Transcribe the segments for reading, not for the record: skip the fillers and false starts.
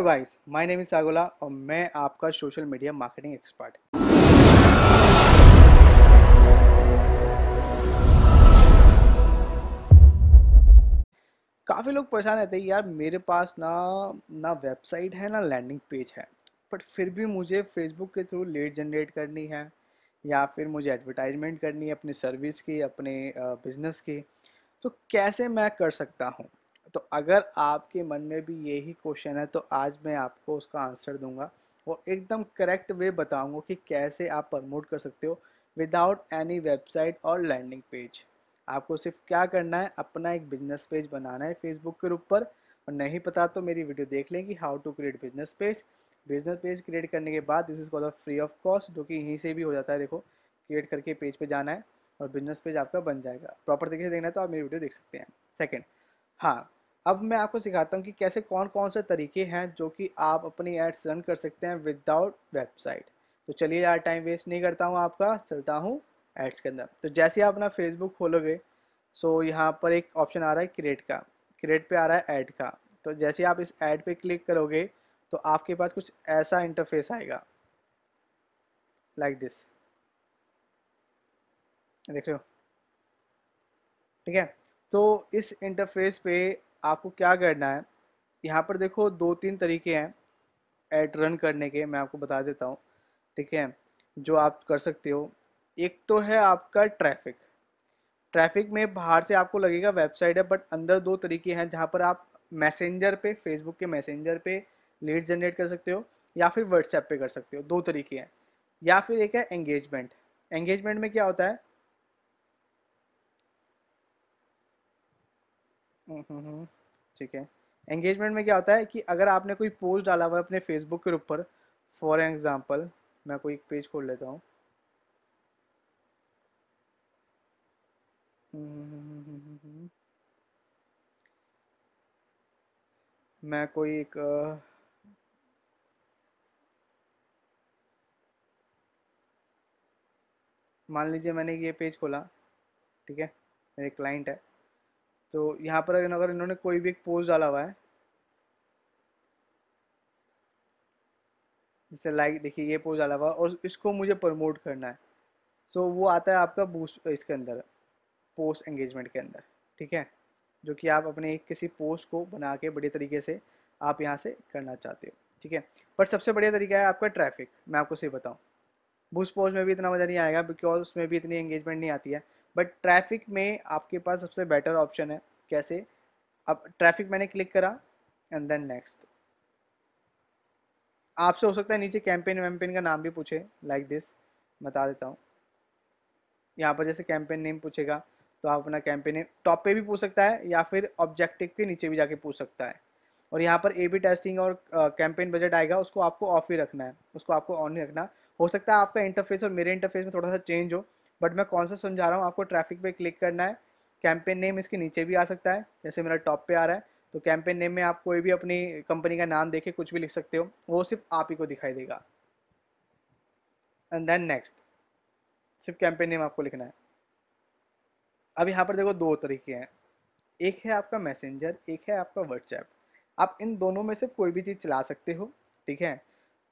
Hello guys, my name is Sagar Gola और मैं आपका सोशल मीडिया मार्केटिंग एक्सपर्ट। काफ़ी लोग परेशान रहते हैं, यार मेरे पास ना वेबसाइट है ना लैंडिंग पेज है, बट फिर भी मुझे फेसबुक के थ्रू लीड जनरेट करनी है या फिर मुझे एडवर्टाइजमेंट करनी है अपनी सर्विस की, अपने बिजनेस की, तो कैसे मैं कर सकता हूँ। तो अगर आपके मन में भी यही क्वेश्चन है तो आज मैं आपको उसका आंसर दूंगा और एकदम करेक्ट वे बताऊंगा कि कैसे आप प्रमोट कर सकते हो विदाउट एनी वेबसाइट और लैंडिंग पेज। आपको सिर्फ क्या करना है, अपना एक बिजनेस पेज बनाना है फेसबुक के ऊपर, और नहीं पता तो मेरी वीडियो देख लें कि how to create business page. Business page create करने के बाद this is called free of cost, जो कि यहीं से भी हो जाता है। देखो, क्रिएट करके पेज पर जाना है और बिजनेस पेज आपका बन जाएगा। प्रॉपर तरीके से देखना है तो आप मेरी वीडियो देख सकते हैं। सेकेंड, हाँ, अब मैं आपको सिखाता हूँ कि कैसे कौन से तरीके हैं जो कि आप अपनी एड्स रन कर सकते हैं विदाउट वेबसाइट। तो चलिए यार, टाइम वेस्ट नहीं करता हूँ आपका, चलता हूँ एड्स के अंदर। तो जैसे आप अपना फेसबुक खोलोगे, सो यहाँ पर एक ऑप्शन आ रहा है क्रिएट का, क्रिएट पे आ रहा है ऐड का। तो जैसे आप इस ऐड पे क्लिक करोगे तो आपके पास कुछ ऐसा इंटरफेस आएगा, लाइक दिस, देख रहे हो? ठीक है, तो इस इंटरफेस पे आपको क्या करना है, यहाँ पर देखो 2-3 तरीके हैं ऐड रन करने के, मैं आपको बता देता हूँ, ठीक है, जो आप कर सकते हो। एक तो है आपका ट्रैफिक। ट्रैफिक में बाहर से आपको लगेगा वेबसाइट है, बट अंदर 2 तरीके हैं जहाँ पर आप मैसेंजर पे, फेसबुक के मैसेंजर पे लीड जनरेट कर सकते हो या फिर व्हाट्सएप पे कर सकते हो। 2 तरीके हैं। या फिर एक है एंगेजमेंट। एंगेजमेंट में क्या होता है, ठीक है, एंगेजमेंट में क्या होता है कि अगर आपने कोई पोस्ट डाला हुआ है अपने फेसबुक के ऊपर, फॉर एग्जांपल मैं कोई एक पेज खोल लेता हूँ, मैं कोई एक मान लीजिए मैंने ये पेज खोला, ठीक है, मेरे क्लाइंट है, तो यहाँ पर अगर इन्होंने कोई भी एक पोस्ट डाला हुआ है, जैसे लाइक देखिए ये पोस्ट डाला हुआ है और इसको मुझे प्रमोट करना है, तो वो आता है आपका बूस्ट इसके अंदर, पोस्ट एंगेजमेंट के अंदर, ठीक है, जो कि आप अपने किसी पोस्ट को बना के बड़े तरीके से आप यहाँ से करना चाहते हो, ठीक है। पर सबसे बढ़िया तरीका है आपका ट्रैफिक। मैं आपको सही बताऊँ, बूस्ट पोस्ट में भी इतना मज़ा नहीं आएगा बिकॉज उसमें भी इतनी एंगेजमेंट नहीं आती है, बट ट्रैफिक में आपके पास सबसे बेटर ऑप्शन है। कैसे? अब ट्रैफिक मैंने क्लिक करा एंड देन नेक्स्ट। आपसे हो सकता है नीचे कैंपेन वैम्पेन का नाम भी पूछे, लाइक दिस, बता देता हूँ। यहाँ पर जैसे कैंपेन नेम पूछेगा तो आप अपना कैंपेन नेम टॉप पे भी पूछ सकता है या फिर ऑब्जेक्टिव के नीचे भी जाके पूछ सकता है। और यहाँ पर ए बी टेस्टिंग और कैंपेन बजट आएगा, उसको आपको ऑफ ही रखना है, उसको आपको ऑन ही रखना। हो सकता है आपका इंटरफेस और मेरे इंटरफेस में थोड़ा सा चेंज हो, बट मैं कौन सा समझा रहा हूँ आपको। ट्रैफिक पे क्लिक करना है, कैंपेन नेम इसके नीचे भी आ सकता है, जैसे मेरा टॉप पे आ रहा है, तो कैंपेन नेम में आप कोई भी अपनी कंपनी का नाम देके कुछ भी लिख सकते हो, वो सिर्फ आप ही को दिखाई देगा। एंड देन नेक्स्ट, सिर्फ कैंपेन नेम आपको लिखना है। अब यहाँ पर देखो 2 तरीके हैं, एक है आपका मैसेंजर, एक है आपका व्हाट्सएप। आप इन दोनों में से कोई भी चीज़ चला सकते हो, ठीक है।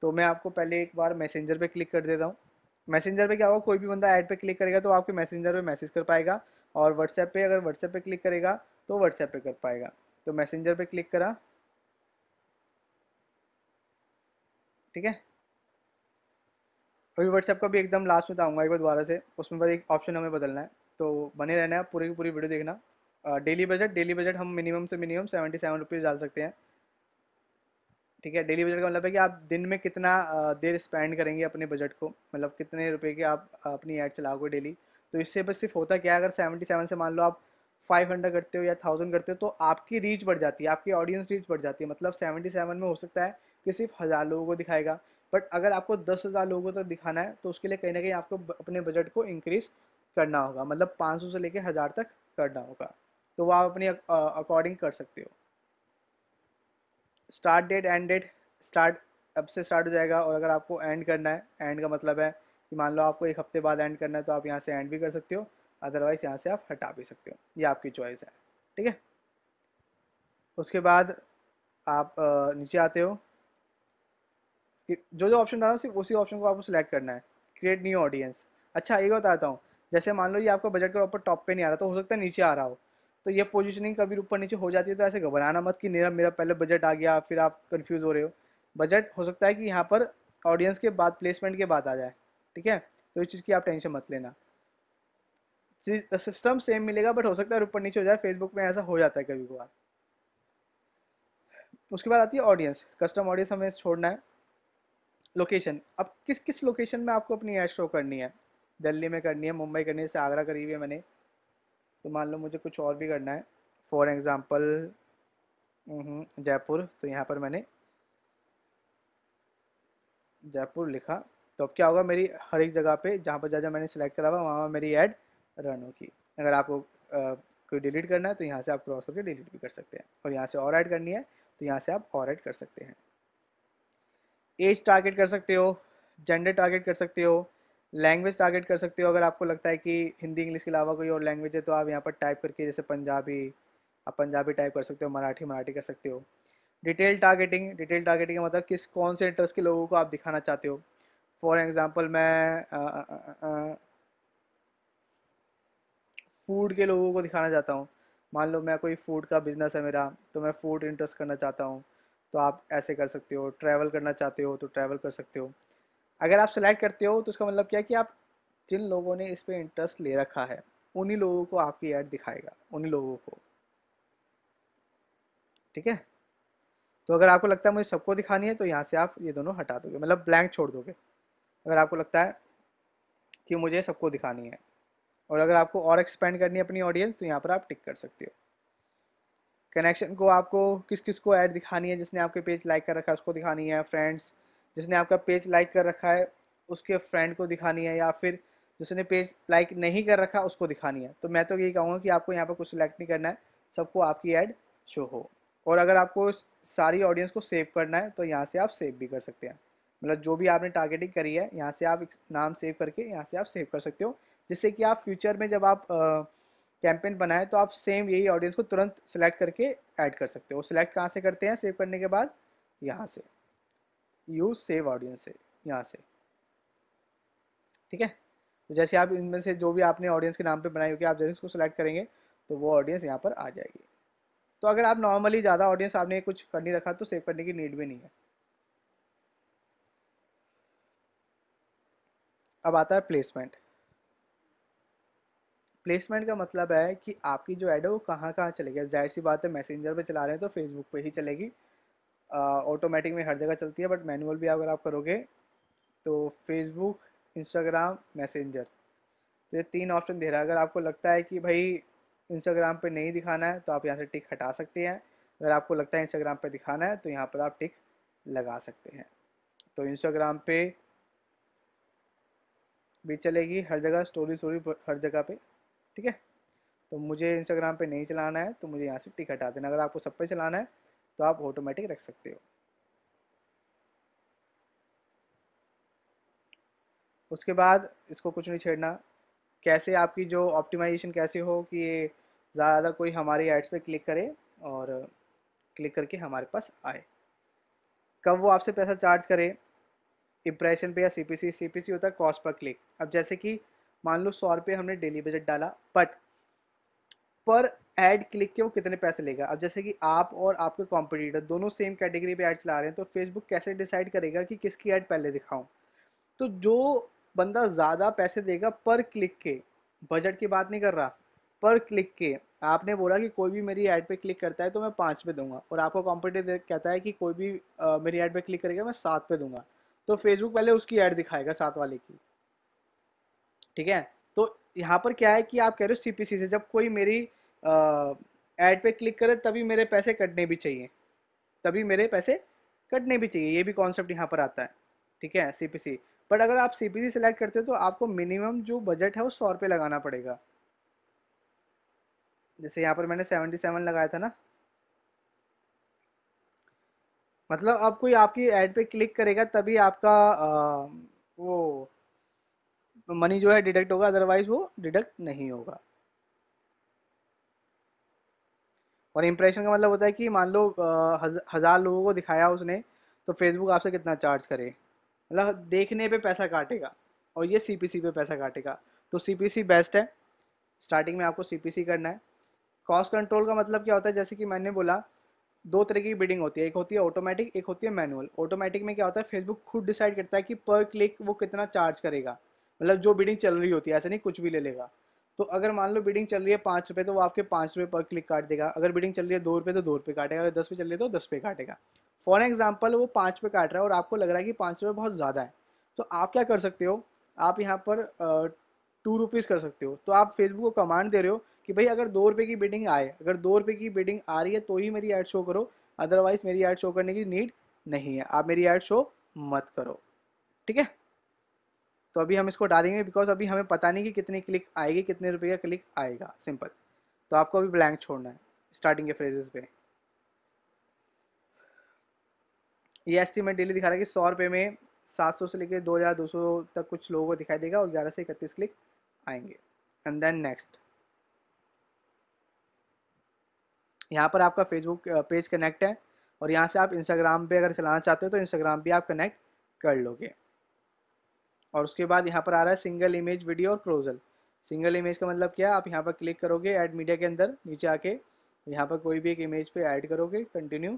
तो मैं आपको पहले एक बार मैसेंजर पर क्लिक कर देता हूँ। मैसेंजर पे क्या होगा, कोई भी बंदा ऐड पे क्लिक करेगा तो आपके मैसेंजर पे मैसेज कर पाएगा, और व्हाट्सएप पे अगर व्हाट्सएप पे क्लिक करेगा तो व्हाट्सएप पे कर पाएगा। तो मैसेंजर पे क्लिक करा, ठीक है, अभी व्हाट्सएप का भी एकदम लास्ट में आऊँगा एक बार दोबारा से, उसमें बस एक ऑप्शन हमें बदलना है, तो बने रहना है, पूरी की पूरी वीडियो देखना। डेली बजट हम मिनिमम से मिनिमम 77 रुपीज़ डाल सकते हैं, ठीक है। डेली बजट का मतलब है कि आप दिन में कितना देर स्पेंड करेंगे अपने बजट को, मतलब कितने रुपए के आप अपनी ऐड चलाओगे डेली। तो इससे बस सिर्फ होता क्या है, अगर 77 से मान लो आप 500 करते हो या 1000 करते हो तो आपकी रीच बढ़ जाती है, आपकी ऑडियंस रीच बढ़ जाती है। मतलब 77 में हो सकता है कि सिर्फ 1000 लोगों को दिखाएगा, बट अगर आपको 10,000 लोगों को तो दिखाना है तो उसके लिए कहीं ना कहीं आपको अपने बजट को इंक्रीज़ करना होगा, मतलब 500 से लेकर 1000 तक करना होगा। तो वह आप अपनी अकॉर्डिंग कर सकते हो। Start date, end date, start अब से स्टार्ट हो जाएगा, और अगर आपको एंड करना है, एंड का मतलब है कि मान लो आपको एक हफ्ते बाद एंड करना है तो आप यहाँ से एंड भी कर सकते हो, अदरवाइज़ यहाँ से आप हटा भी सकते हो, ये आपकी चॉइस है, ठीक है। उसके बाद आप नीचे आते हो जो जो ऑप्शन बता रहा हूँ सिर्फ उसी ऑप्शन को आपको सिलेक्ट करना है, क्रिएट न्यू ऑडियंस। अच्छा एक बताता हूँ, जैसे मान लो ये आपका बजट के ऊपर टॉप पे नहीं आ रहा, तो हो सकता है नीचे आ रहा हो, तो ये पोजीशनिंग कभी ऊपर नीचे हो जाती है, तो ऐसे घबराना मत कि मेरा पहले बजट आ गया फिर आप कंफ्यूज हो रहे हो। बजट हो सकता है कि यहाँ पर ऑडियंस के बाद, प्लेसमेंट के बाद आ जाए, ठीक है, तो इस चीज़ की आप टेंशन मत लेना। सिस्टम सेम मिलेगा बट हो सकता है ऊपर नीचे हो जाए, फेसबुक में ऐसा हो जाता है कभी कभार। उसके बाद आती है ऑडियंस, कस्टम ऑडियंस हमें छोड़ना है। लोकेशन, अब किस किस लोकेशन में आपको अपनी ऐड शो करनी है, दिल्ली में करनी है, मुंबई करनी है, जैसे आगरा करी हुई है मैंने, तो मान लो मुझे कुछ और भी करना है, फॉर एग्ज़ाम्पल जयपुर, तो यहाँ पर मैंने जयपुर लिखा, तो अब क्या होगा मेरी हर एक जगह पे जहाँ पर जहाँ मैंने सिलेक्ट करा हुआ वहाँ मेरी ऐड रन होगी। अगर आपको कोई डिलीट करना है तो यहाँ से आप क्रॉस करके डिलीट भी कर सकते हैं, और यहाँ से और ऐड करनी है तो यहाँ से आप और ऐड कर सकते हैं। एज टारगेट कर सकते हो, जेंडर टारगेट कर सकते हो, लैंग्वेज टारगेट कर सकते हो। अगर आपको लगता है कि हिंदी इंग्लिश के अलावा कोई और लैंग्वेज है तो आप यहाँ पर टाइप करके, जैसे पंजाबी, आप पंजाबी टाइप कर सकते हो, मराठी मराठी कर सकते हो। डिटेल टारगेटिंग, डिटेल टारगेटिंग का मतलब किस कौन से इंटरेस्ट के लोगों को आप दिखाना चाहते हो। फॉर एग्जांपल मैं फूड के लोगों को दिखाना चाहता हूँ, मान लो मैं कोई फूड का बिजनेस है मेरा तो मैं फूड इंटरेस्ट करना चाहता हूँ, तो आप ऐसे कर सकते हो। ट्रैवल करना चाहते हो तो ट्रैवल कर सकते हो। अगर आप सेलेक्ट करते हो तो उसका मतलब क्या है कि आप जिन लोगों ने इस पे इंटरेस्ट ले रखा है उन्हीं लोगों को आपकी ऐड दिखाएगा, उन्हीं लोगों को, ठीक है। तो अगर आपको लगता है मुझे सबको दिखानी है तो यहाँ से आप ये दोनों हटा दोगे, मतलब ब्लैंक छोड़ दोगे। अगर आपको लगता है कि मुझे सबको दिखानी है, और अगर आपको और एक्सपेंड करनी है अपनी ऑडियंस तो यहाँ पर आप टिक कर सकते हो। कनेक्शन को, आपको किस किस को ऐड दिखानी है, जिसने आपके पेज लाइक कर रखा है उसको दिखानी है, फ्रेंड्स जिसने आपका पेज लाइक कर रखा है उसके फ्रेंड को दिखानी है, या फिर जिसने पेज लाइक नहीं कर रखा उसको दिखानी है। तो मैं तो यही कहूँगा कि आपको यहाँ पर कुछ सिलेक्ट नहीं करना है, सबको आपकी ऐड शो हो। और अगर आपको सारी ऑडियंस को सेव करना है तो यहाँ से आप सेव भी कर सकते हैं, मतलब जो भी आपने टारगेटिंग करी है यहाँ से आप नाम सेव करके यहाँ से आप सेव कर सकते हो, जिससे कि आप फ्यूचर में जब आप कैंपेन बनाएं तो आप सेम यही ऑडियंस को तुरंत सेलेक्ट करके ऐड कर सकते हो। सिलेक्ट कहाँ से करते हैं सेव करने के बाद, यहाँ से यूज सेव ऑडियंस है यहाँ से, ठीक है। तो जैसे आप इनमें से जो भी आपने ऑडियंस के नाम पे बनाई होगी आप जैसे उसको सेलेक्ट करेंगे तो वो ऑडियंस यहाँ पर आ जाएगी। तो अगर आप नॉर्मली ज़्यादा ऑडियंस आपने कुछ कर नहीं रखा तो सेव करने की नीड भी नहीं है। अब आता है प्लेसमेंट। प्लेसमेंट का मतलब है कि आपकी जो ऐड है वो कहाँ कहाँ चलेगी। जाहिर सी बात है मैसेंजर पे चला रहे हैं तो फेसबुक पे ही चलेगी, ऑटोमेटिक में हर जगह चलती है, बट मैनुअल भी अगर आप करोगे तो फेसबुक, इंस्टाग्राम, मैसेंजर, तो ये तीन ऑप्शन दे रहा है। अगर आपको लगता है कि भाई इंस्टाग्राम पे नहीं दिखाना है तो आप यहाँ से टिक हटा सकते हैं, अगर आपको लगता है इंस्टाग्राम पे दिखाना है तो यहाँ पर आप टिक लगा सकते हैं। तो इंस्टाग्राम पे भी चलेगी हर जगह, स्टोरी हर जगह पे, ठीक है। तो मुझे इंस्टाग्राम पे नहीं चलाना है तो मुझे यहाँ से टिक हटा देना। अगर आपको सब पे चलाना है तो आप ऑटोमेटिक रख सकते हो। उसके बाद इसको कुछ नहीं छेड़ना। कैसे आपकी जो ऑप्टिमाइजेशन कैसे हो कि ये ज़्यादा कोई हमारी एड्स पे क्लिक करे और क्लिक करके हमारे पास आए। कब वो आपसे पैसा चार्ज करे, इम्प्रेशन पे या सीपीसी। सीपीसी होता है कॉस्ट पर क्लिक। अब जैसे कि मान लो 100 रुपये हमने डेली बजट डाला, बट पर ऐड क्लिक के वो कितने पैसे लेगा। अब जैसे कि आप और आपके कॉम्पिटिटर दोनों सेम कैटेगरी पे ऐड चला रहे हैं तो फेसबुक कैसे डिसाइड करेगा कि किसकी ऐड पहले दिखाऊं। तो जो बंदा ज़्यादा पैसे देगा पर क्लिक के, बजट की बात नहीं कर रहा, पर क्लिक के, आपने बोला कि कोई भी मेरी ऐड पे क्लिक करता है तो मैं 5 पे दूंगा, और आपका कॉम्पिटिटर कहता है कि कोई भी मेरी ऐड पे क्लिक करेगा मैं 7 पे दूंगा, तो फेसबुक पहले उसकी ऐड दिखाएगा 7 वाले की, ठीक है। तो यहाँ पर क्या है कि आप कह रहे हो सीपीसी से जब कोई मेरी ऐड पे क्लिक करे तभी मेरे पैसे कटने भी चाहिए, तभी मेरे पैसे कटने भी चाहिए, ये भी कॉन्सेप्ट यहाँ पर आता है, ठीक है, सीपीसी। बट अगर आप सीपीसी सेलेक्ट करते हो तो आपको मिनिमम जो बजट है वो 100 रुपये लगाना पड़ेगा। जैसे यहाँ पर मैंने 77 लगाया था ना, मतलब अब कोई आपकी ऐड पे क्लिक करेगा तभी आपका वो मनी जो है डिडक्ट होगा, अदरवाइज वो डिडक्ट नहीं होगा। और इम्प्रेशन का मतलब होता है कि मान लो 1000 लोगों को दिखाया उसने तो फेसबुक आपसे कितना चार्ज करे, मतलब देखने पे पैसा काटेगा और ये CPC पे पैसा काटेगा। तो CPC बेस्ट है, स्टार्टिंग में आपको CPC करना है। कॉस्ट कंट्रोल का मतलब क्या होता है, जैसे कि मैंने बोला दो तरह की बिडिंग होती है, एक होती है ऑटोमेटिक, एक होती है मैनुअल। ऑटोमेटिक में क्या होता है, फेसबुक खुद डिसाइड करता है कि पर क्लिक वो कितना चार्ज करेगा, मतलब जो बिडिंग चल रही होती है, ऐसे नहीं कुछ भी ले लेगा। तो अगर मान लो बिडिंग चल रही है ₹5 तो वो आपके ₹5 पर क्लिक काट देगा। अगर बिडिंग चल रही है ₹2 तो ₹2 काटेगा, अगर ₹10 चल रही है तो ₹10 काटेगा। फॉर एग्जाम्पल वो ₹5 काट रहा है और आपको लग रहा है कि ₹5 बहुत ज़्यादा है, तो आप क्या कर सकते हो, आप यहाँ पर ₹2 कर सकते हो। तो आप फेसबुक को कमांड दे रहे हो कि भाई अगर ₹2 की बिडिंग आए, अगर ₹2 की बिडिंग आ रही है तो ही मेरी ऐड शो करो, अदरवाइज मेरी ऐड शो करने की नीड नहीं है, आप मेरी ऐड शो मत करो। ठीक है, तो अभी हम इसको डालेंगे बिकॉज अभी हमें पता नहीं कि कितनी क्लिक आएगी, कितने रुपए का क्लिक आएगा, सिंपल। तो आपको अभी ब्लैंक छोड़ना है स्टार्टिंग के फ्रेजेस पे। ये एस्टीमेट डेली दिखा रहा है कि ₹100 में 700 से लेकर 2200 तक कुछ लोगों को दिखाई देगा और 11 से 31 क्लिक आएंगे। एंड देन नेक्स्ट, यहाँ पर आपका फेसबुक पेज कनेक्ट है और यहाँ से आप इंस्टाग्राम पे अगर चलाना चाहते हो तो इंस्टाग्राम भी आप कनेक्ट कर लोगे। और उसके बाद यहाँ पर आ रहा है सिंगल इमेज, वीडियो और क्लोजल। सिंगल इमेज का मतलब क्या है, आप यहाँ पर क्लिक करोगे ऐड मीडिया के अंदर, नीचे आके यहाँ पर कोई भी एक इमेज पे ऐड करोगे, कंटिन्यू।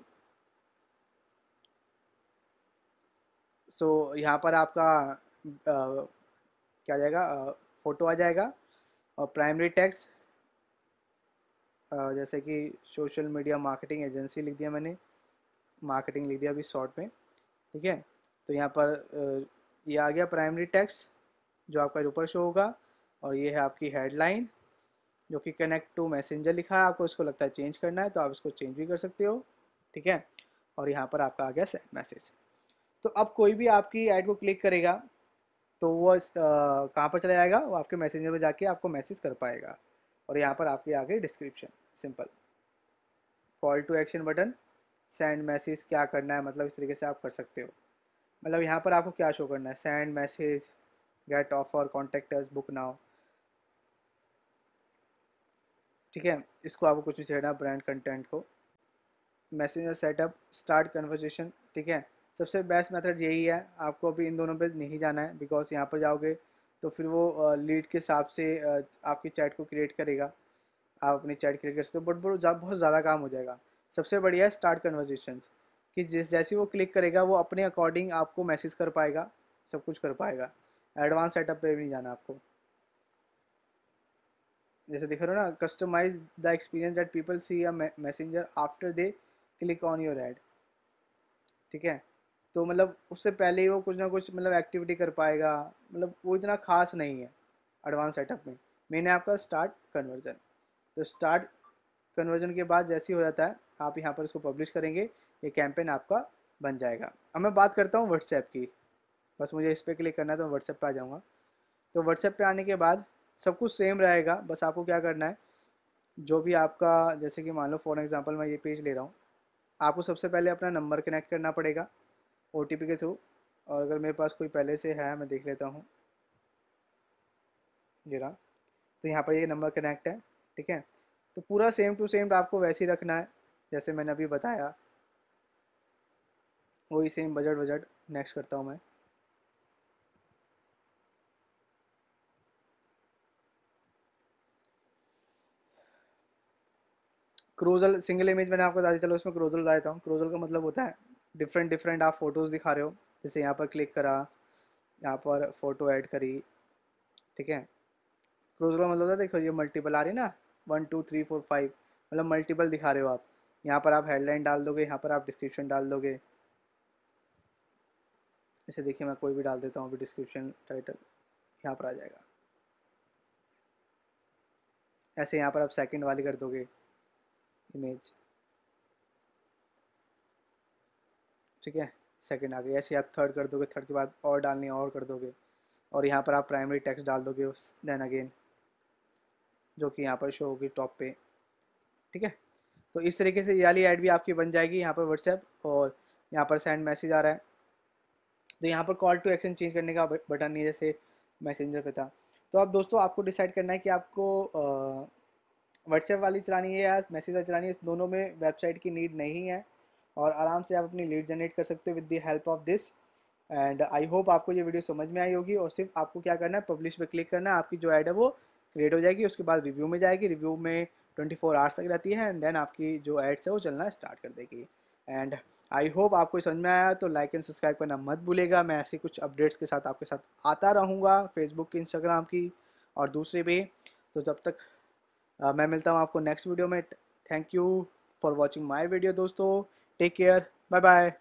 सो यहाँ पर आपका क्या जाएगा, फ़ोटो आ जाएगा और प्राइमरी टेक्स्ट जैसे कि सोशल मीडिया मार्केटिंग एजेंसी लिख दिया मैंने, मार्केटिंग लिख दिया अभी शॉर्ट में। ठीक है, तो यहाँ पर ये आ गया प्राइमरी टेक्स्ट जो आपका ऊपर शो होगा और ये है आपकी हेडलाइन जो कि कनेक्ट टू मैसेंजर लिखा है। आपको इसको लगता है चेंज करना है तो आप इसको चेंज भी कर सकते हो। ठीक है, और यहाँ पर आपका आ गया सेंड मैसेज। तो अब कोई भी आपकी ऐड को क्लिक करेगा तो वो कहाँ पर चला जाएगा, वो आपके मैसेंजर पर जाके आपको मैसेज कर पाएगा। और यहाँ पर आपकी आ गई description, simple, call to action button, send message, क्या करना है, मतलब इस तरीके से आप कर सकते हो। मतलब यहाँ पर आपको क्या शो करना है, send message, get offer, contact us, book now. ठीक है, इसको आपको कुछ भी छेड़ना, ब्रांड कंटेंट को, मैसेंजर सेटअप, स्टार्ट कन्वर्सेशन। ठीक है, सबसे बेस्ट मेथड यही है, आपको अभी इन दोनों पे नहीं जाना है बिकॉज यहाँ पर जाओगे तो फिर वो लीड के हिसाब से आपकी चैट को क्रिएट करेगा, आप अपनी चैट क्रिएट कर सकते हो, बट बहुत ज़्यादा काम हो जाएगा। सबसे बढ़िया है स्टार्ट कन्वर्सेशन, कि जैसे वो क्लिक करेगा वो अपने अकॉर्डिंग आपको मैसेज कर पाएगा, सब कुछ कर पाएगा। एडवांस सेटअप पे भी नहीं जाना आपको, जैसे दिख रहा हो ना, customize the experience that people see a messenger after they click on your ad. ठीक है, तो मतलब उससे पहले ही वो कुछ ना कुछ मतलब एक्टिविटी कर पाएगा, मतलब वो इतना खास नहीं है। एडवांस सेटअप में मैंने आपका स्टार्ट कन्वर्जन, तो स्टार्ट कन्वर्जन के बाद जैसे ही हो जाता है आप यहाँ पर इसको पब्लिश करेंगे, ये कैंपेन आपका बन जाएगा। अब मैं बात करता हूँ व्हाट्सएप की, बस मुझे इस पर क्लिक करना है तो व्हाट्सएप पे आ जाऊँगा। तो व्हाट्सएप पे आने के बाद सब कुछ सेम रहेगा, बस आपको क्या करना है, जो भी आपका, जैसे कि मान लो फॉर एग्जांपल मैं ये पेज ले रहा हूँ, आपको सबसे पहले अपना नंबर कनेक्ट करना पड़ेगा OTP के थ्रू। और अगर मेरे पास कोई पहले से है, मैं देख लेता हूँ जरा, तो यहाँ पर ये नंबर कनेक्ट है। ठीक है, तो पूरा सेम टू सेम आपको वैसे ही रखना है जैसे मैंने अभी बताया, वही सेम। बजट नेक्स्ट करता हूँ मैं। क्रोजल, सिंगल इमेज मैंने आपको दादी, चलो इसमें क्रोजल ला देता हूँ। क्रोजल का मतलब होता है डिफरेंट आप फोटोज़ दिखा रहे हो, जैसे यहाँ पर क्लिक करा, यहाँ पर फ़ोटो ऐड करी। ठीक है, क्रोजल का मतलब होता है, देखो ये मल्टीपल आ रही है ना, 1 2 3 4 5, मतलब मल्टीपल दिखा रहे हो आप। यहाँ पर आप हेडलाइन डाल दोगे, यहाँ पर आप डिस्क्रिप्शन डाल दोगे, इसे देखिए मैं कोई भी डाल देता हूँ अभी, डिस्क्रिप्शन, टाइटल, यहाँ पर आ जाएगा। ऐसे यहाँ पर आप सेकंड वाली कर दोगे इमेज। ठीक है, सेकंड आ गई। ऐसे आप थर्ड कर दोगे, थर्ड के बाद और डालनी और कर दोगे, और यहाँ पर आप प्राइमरी टेक्स्ट डाल दोगे, देन अगेन, जो कि यहाँ पर शो होगी टॉप पे। ठीक है, तो इस तरीके से ये वाली ऐड भी आपकी बन जाएगी यहाँ पर व्हाट्सएप। और यहाँ पर सेंड मैसेज आ रहा है, तो यहाँ पर कॉल टू एक्शन चेंज करने का बटन नहीं है जैसे मैसेंजर पे था। तो अब दोस्तों आपको डिसाइड करना है कि आपको व्हाट्सएप वाली चलानी है या मैसेज वाली चलानी है, इस दोनों में वेबसाइट की नीड नहीं है। और आराम से आप अपनी लीड जनरेट कर सकते हो with the help of this. And I hope आपको ये वीडियो समझ में आई होगी। और सिर्फ आपको क्या करना है, पब्लिश पे क्लिक करना है, आपकी जो ऐड है वो क्रिएट हो जाएगी। उसके बाद रिव्यू में जाएगी, रिव्यू में 24 आवर्स तक रहती है एंड देन आपकी जो एड्स है वो चलना स्टार्ट कर देगी। एंड आई होप आपको समझ में आया, तो लाइक एंड सब्सक्राइब करना मत भूलेगा। मैं ऐसे कुछ अपडेट्स के साथ आपके साथ आता रहूँगा फेसबुक की, इंस्टाग्राम की और दूसरे पे। तो जब तक मैं मिलता हूँ आपको नेक्स्ट वीडियो में। Thank you for watching my video दोस्तों। Take care, bye bye.